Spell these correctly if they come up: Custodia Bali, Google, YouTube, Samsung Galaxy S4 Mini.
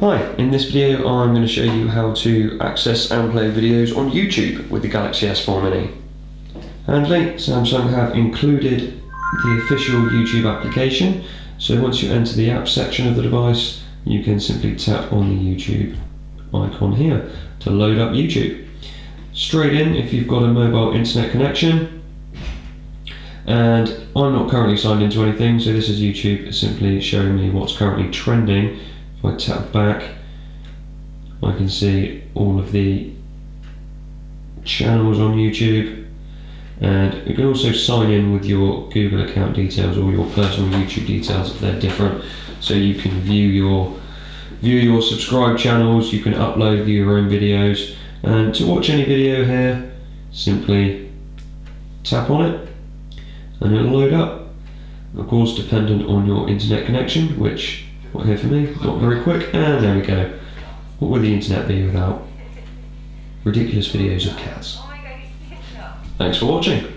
Hi, in this video I'm going to show you how to access and play videos on YouTube with the Galaxy S4 Mini. Handily, Samsung have included the official YouTube application, so once you enter the app section of the device you can simply tap on the YouTube icon here to load up YouTube. Straight in if you've got a mobile internet connection, and I'm not currently signed into anything, so this is YouTube simply showing me what's currently trending. If I tap back, I can see all of the channels on YouTube, and you can also sign in with your Google account details or your personal YouTube details if they're different, so you can view your subscribed channels, you can upload your own videos, and to watch any video here simply tap on it and it'll load up, of course dependent on your internet connection, which here for me, not very quick, and there we go. What would the internet be without ridiculous videos of cats? Thanks for watching.